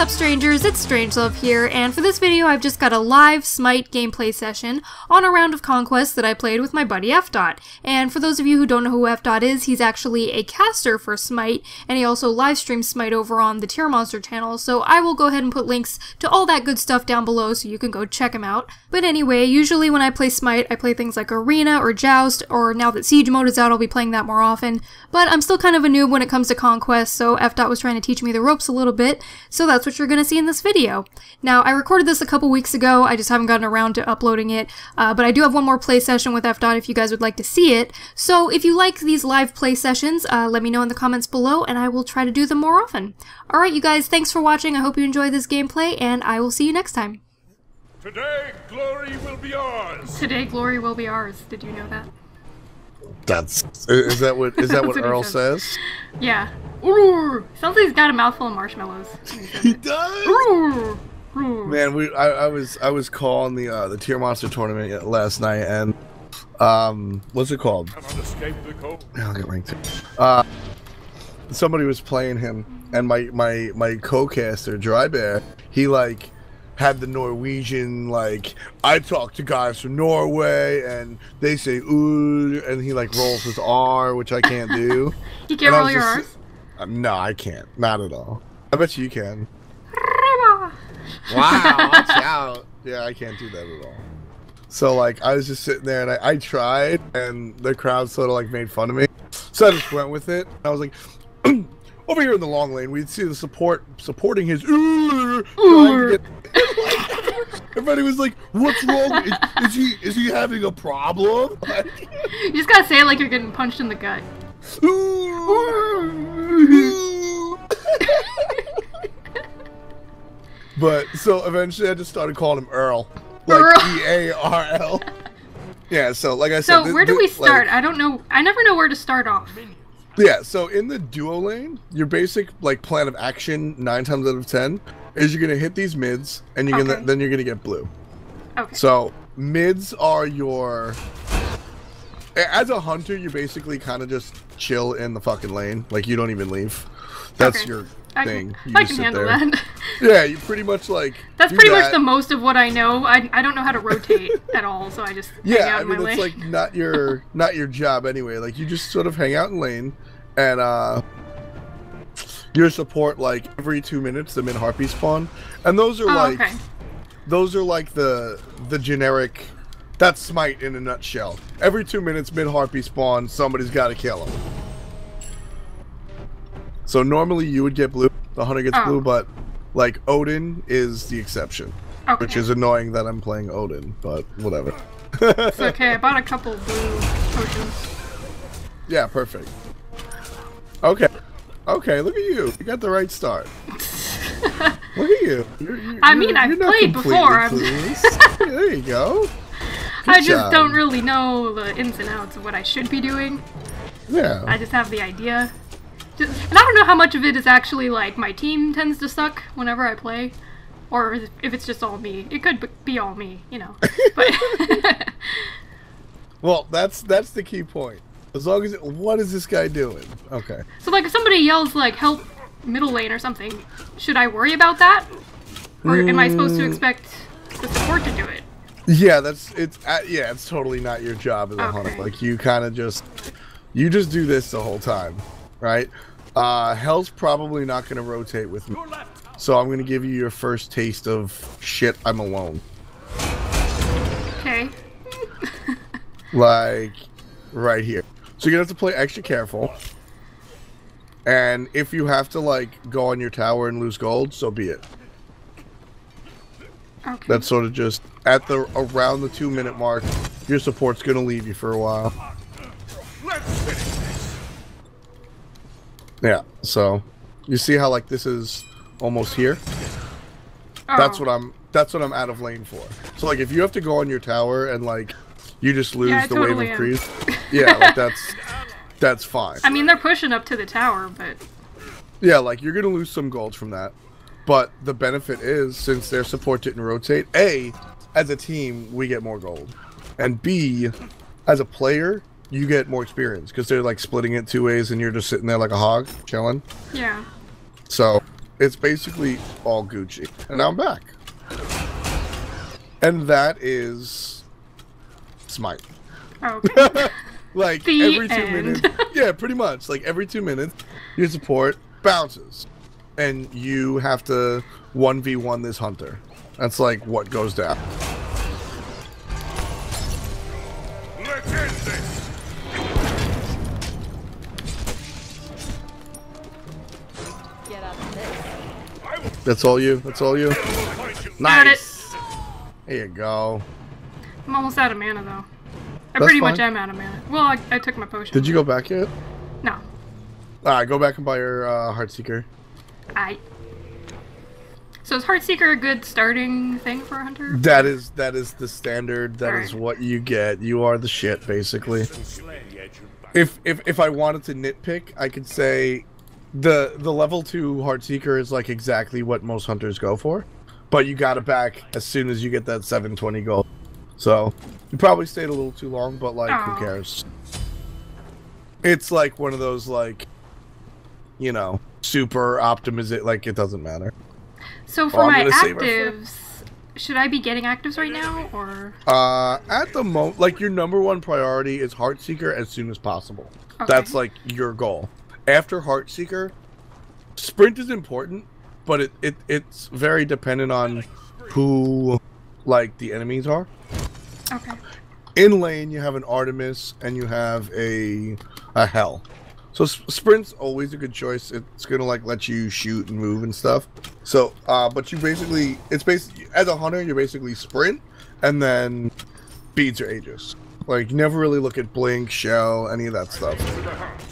up, strangers? It's Strangelove here, and for this video I've just got a live Smite gameplay session on a round of Conquest that I played with my buddy F-Dot. And for those of you who don't know who F-Dot is, he's actually a caster for Smite, and he also livestreams Smite over on the Tier Monster channel, so I will go ahead and put links to all that good stuff down below so you can go check him out. But anyway, usually when I play Smite, I play things like Arena or Joust, or now that Siege mode is out, I'll be playing that more often, but I'm still kind of a noob when it comes to Conquest, so F-Dot was trying to teach me the ropes a little bit, so that's what you're going to see in this video. Now, I recorded this a couple weeks ago, I just haven't gotten around to uploading it, but I do have one more play session with F-Dot if you guys would like to see it. So if you like these live play sessions, let me know in the comments below and I will try to do them more often. Alright you guys, thanks for watching, I hope you enjoy this gameplay, and I will see you next time. Today, glory will be ours! Today, glory will be ours, did you know that? Is that what Earl says? Yeah. Ooh, sounds like he's got a mouthful of marshmallows. He does. Ooh, ooh. Man, I was calling the Tier Monster tournament last night, and what's it called? I'll get ranked. Somebody was playing him, and my co-caster Drybear, he like had the Norwegian, like, I talk to guys from Norway and they say ooh, and he like rolls his R, which I can't do. You can't roll your R's? No, I can't. Not at all. I bet you can. Wow, watch out. Yeah, I can't do that at all. So like I was just sitting there and I tried, and the crowd sort of like made fun of me. So I just went with it. I was like over here in the long lane, we'd see the supporting his ooh. Everybody was like, "What's wrong? Is he having a problem?" Like, you just gotta say it like you're getting punched in the gut. Ooh, ooh. But so eventually, I just started calling him Earl, like Earl. E-A-R-L. Yeah. So like I said, so where do we start? Like, I don't know. I never know where to start off. Yeah, so in the duo lane, your basic like plan of action 9 times out of 10 is you're gonna hit these mids, and you're gonna then you're gonna get blue. Okay. So mids are your, as a hunter, you basically kind of just chill in the fucking lane, like you don't even leave. That's okay. Your thing. I can handle that. Yeah, you pretty much like. That's pretty much the most of what I know. I don't know how to rotate at all, so I just hang out in my lane. It's like not your job anyway. Like you just sort of hang out in lane, and your support like every 2 minutes the mid harpy spawn, and those are like the generic. That's Smite in a nutshell. Every 2 minutes mid harpy spawn, somebody's got to kill him. So normally you would get blue, the hunter gets blue, but like Odin is the exception, which is annoying that I'm playing Odin, but whatever. It's okay, I bought a couple blue potions. Yeah, perfect. Okay, okay, look at you. You got the right start. Look at you. I mean, I've played before. There you go. Good job. I just don't really know the ins and outs of what I should be doing. Yeah. I just have the idea. And I don't know how much of it is actually, like, my team tends to suck whenever I play. Or if it's just all me. It could be all me, you know. But well, that's the key point. As long as what is this guy doing? Okay. So, like, if somebody yells, like, help middle lane or something, should I worry about that? Or am I supposed to expect the support to do it? Yeah, it's totally not your job as a hunter. Like, you kind of just, you just do this the whole time. Right? Hel's probably not going to rotate with me, so I'm going to give you your first taste of shit, I'm alone. Okay. Like, right here. So you're going to have to play extra careful, and if you have to, like, go on your tower and lose gold, so be it. Okay. That's sort of just, at the, around the 2 minute mark, your support's going to leave you for a while. Yeah, so you see how like this is almost here? That's what I'm out of lane for. So like if you have to go on your tower and like you just lose the wave of creeps. Yeah, like that's fine. I mean, they're pushing up to the tower, but yeah, like you're gonna lose some gold from that. But the benefit is, since their support didn't rotate, A, as a team we get more gold. And B, as a player, you get more experience because they're like splitting it 2 ways and you're just sitting there like a hog chilling. Yeah. So It's basically all Gucci. And now I'm back. And that is Smite. Okay. Like the every 2 minutes. Yeah, pretty much. Like every 2 minutes, your support bounces. And you have to 1v1 this hunter. That's like what goes down. Let's end this. Get out of this. That's all you. That's all you. Nice. There you go. I'm almost out of mana though. I pretty much am out of mana. Well, I took my potion. Did you go back yet? No. Alright, go back and buy your Heartseeker. Alright. So is Heartseeker a good starting thing for a hunter? That is the standard. That is what you get. You are the shit, basically. If I wanted to nitpick, I could say the level 2 Heartseeker is like exactly what most hunters go for, but you got it back as soon as you get that 720 gold. So you probably stayed a little too long, but like who cares? It's like one of those like, you know, super optimization. Like it doesn't matter. So for my actives, should I be getting actives right now, or? At the moment, like your #1 priority is Heartseeker as soon as possible. Okay. That's like your goal. After Heartseeker, sprint is important, but it's very dependent on who, like the enemies are. Okay. In lane, you have an Artemis and you have a Hel. So sprint's always a good choice. It's gonna like let you shoot and move and stuff. So, but you basically, it's basically as a hunter, you basically sprint and then beads or Aegis. Like you never really look at blink, shell, any of that stuff.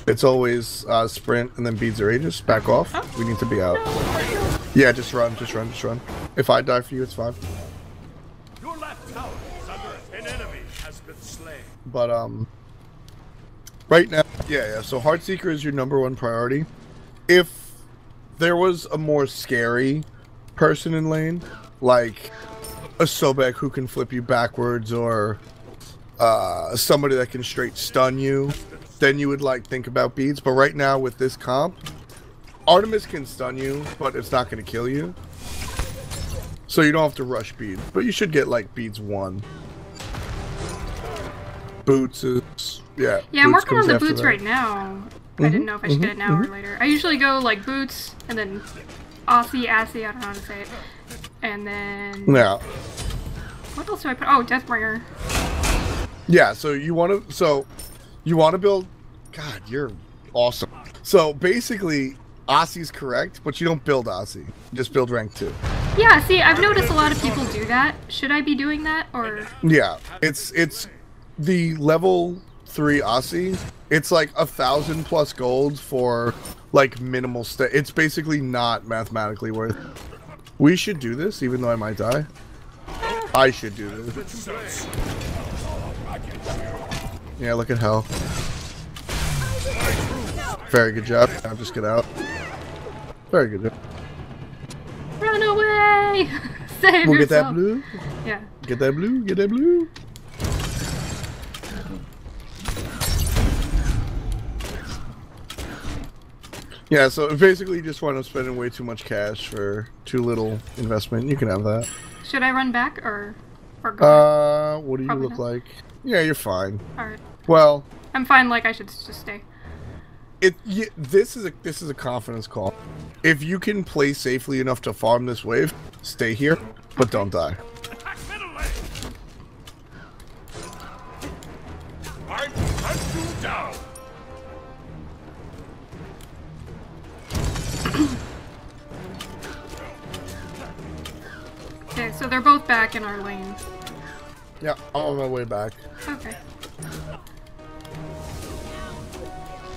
It's always sprint and then beads or Aegis. Back off. Oh. We need to be out. No. Yeah, just run, just run, just run. If I die for you, it's fine. Your left tower is under an enemy has been slain. But right now, yeah, so Heartseeker is your #1 priority. If there was a more scary person in lane, like a Sobek who can flip you backwards or somebody that can straight stun you, then you would like think about beads. But right now with this comp, Artemis can stun you, but it's not going to kill you. So you don't have to rush beads, but you should get like beads 1. Boots is... Yeah, yeah, I'm working on the boots right now. Mm-hmm, I didn't know if I should get it now or later. I usually go like boots and then assy, I don't know how to say it. And then what else do I put? Oh, Deathbringer. Yeah, so you wanna build God, you're awesome. So basically Assy's correct, but you don't build Assy. You just build rank 2. Yeah, see, I've noticed a lot of people do that. Should I be doing that or yeah. It's the level 3 Assy, it's like 1,000+ gold for like minimal stat. It's basically not mathematically worth it. We should do this, even though I might die. I should do this. Yeah, look at Hel. Very good job. I'll just get out. Very good job. Run away! Save yourself. Get that blue. Yeah. Get that blue. Get that blue. Yeah, so basically you just wound up spending way too much cash for too little investment. You can have that. Should I run back or go? What do you Probably look not. Like? Yeah, you're fine. Alright. Well, I'm fine. Like I should just stay. This is a confidence call. If you can play safely enough to farm this wave, stay here, but don't die. I'm down. Okay, so they're both back in our lane. Yeah, I'm on my way back. Okay.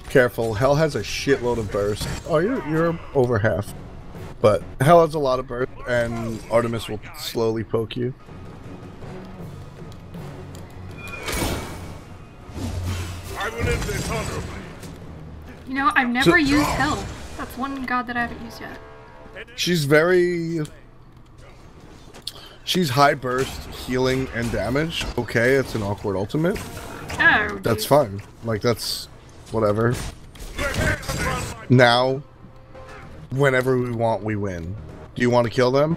Careful, Hel has a shitload of burst. Oh, you're over half. But Hel has a lot of burst, and Artemis will slowly poke you. I will end this honorably. You know, I've never used Hel. That's one god that I haven't used yet. She's high burst, healing, and damage. Okay, it's an awkward ultimate. Oh, that's fine. Like, that's... whatever. Now, Whenever we want, we win. Do you want to kill them?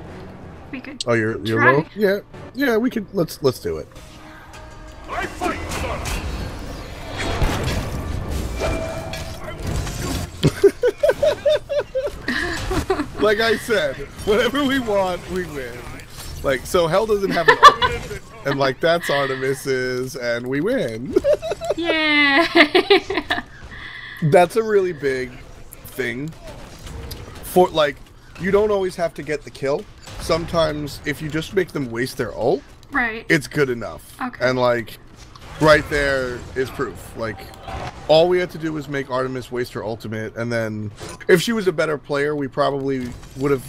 We could. Oh, you're try. Low? Yeah, yeah. We could. Let's do it. I fight, son. Like I said, whatever we want, we win. Like, so Hel doesn't have an Artemis, and like that's Artemis's, and we win. Yeah. That's a really big thing. For like, you don't always have to get the kill. Sometimes if you just make them waste their ult, right, it's good enough. Okay. And like, right there is proof. Like, all we had to do was make Artemis waste her ultimate, and then if she was a better player, we probably would have.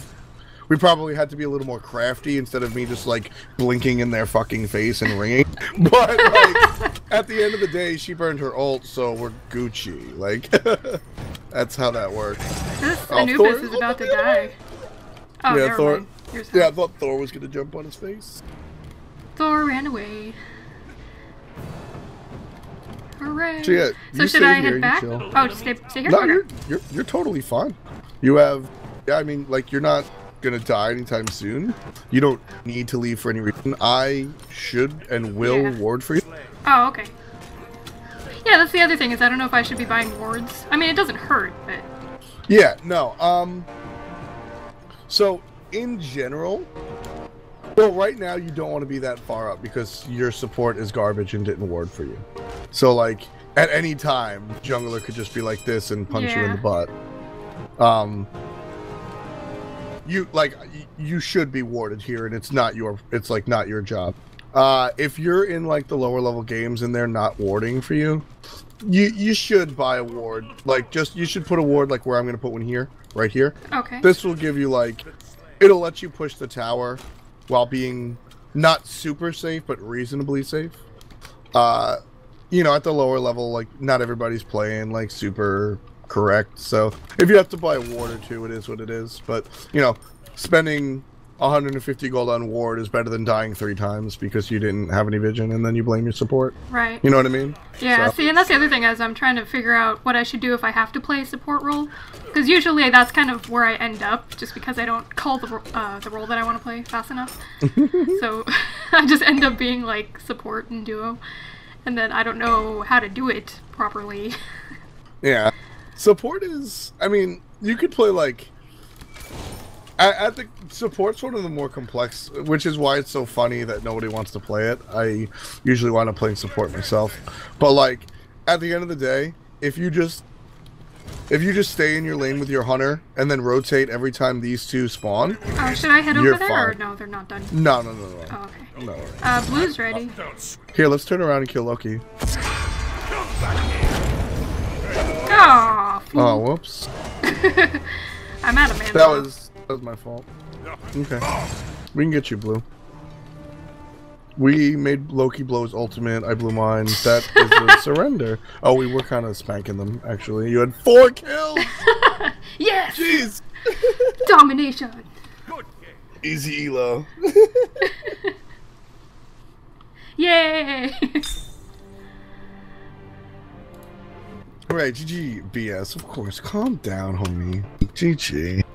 We probably had to be a little more crafty instead of me just like blinking in their fucking face and ringing. But like, at the end of the day, she burned her ult, so we're Gucci. Like, that's how that works. This Anubis is about to die. Oh, yeah, Thor. Yeah, I thought Thor was gonna jump on his face. Thor ran away. Hooray! So, yeah, so should I head back? Oh, just stay here. No, you're totally fine. You have, yeah, I mean, like, you're not gonna die anytime soon. You don't need to leave for any reason. I should and will ward for you. Oh, okay. Yeah, that's the other thing, is I don't know if I should be buying wards. I mean, it doesn't hurt, but... Yeah, no, so, in general... Well, right now, you don't want to be that far up because your support is garbage and didn't ward for you. So, like, at any time, jungler could just be like this and punch you in the butt. You like you should be warded here, and it's not your not your job. If you're in like the lower level games and they're not warding for you, you should buy a ward. Like you should put a ward like where I'm gonna put one here, right here. Okay. This will give you like, it'll let you push the tower while being not super safe but reasonably safe. You know, at the lower level, like not everybody's playing like super correct, so if you have to buy a ward or two, it is what it is. But you know, spending 150 gold on ward is better than dying 3 times because you didn't have any vision and then you blame your support, right? You know what I mean? Yeah, so. See, and that's the other thing, is I'm trying to figure out what I should do if I have to play a support role, because usually that's kind of where I end up, just because I don't call the role that I want to play fast enough. So I just end up being like support and duo, and then I don't know how to do it properly. Yeah. Support is, I mean, you could play like, at the support's one of the more complex, which is why it's so funny that nobody wants to play it. I usually wind up playing support myself, but like at the end of the day, if you just stay in your lane with your hunter and then rotate every time these two spawn. Oh, should I head over there? Fine. Or no, they're not done. No. Oh, okay. No. Blue's ready. Here, let's turn around and kill Loki. Oh. Oh, whoops. I'm out of mana. That was my fault. Okay. We can get you, Blue. We made Loki blow his ultimate. I blew mine. That is a surrender. Oh, we were kind of spanking them, actually. You had 4 kills! Yes! Jeez! Domination! Easy elo. Yay! Alright, GG, BS, of course. Calm down, homie. GG.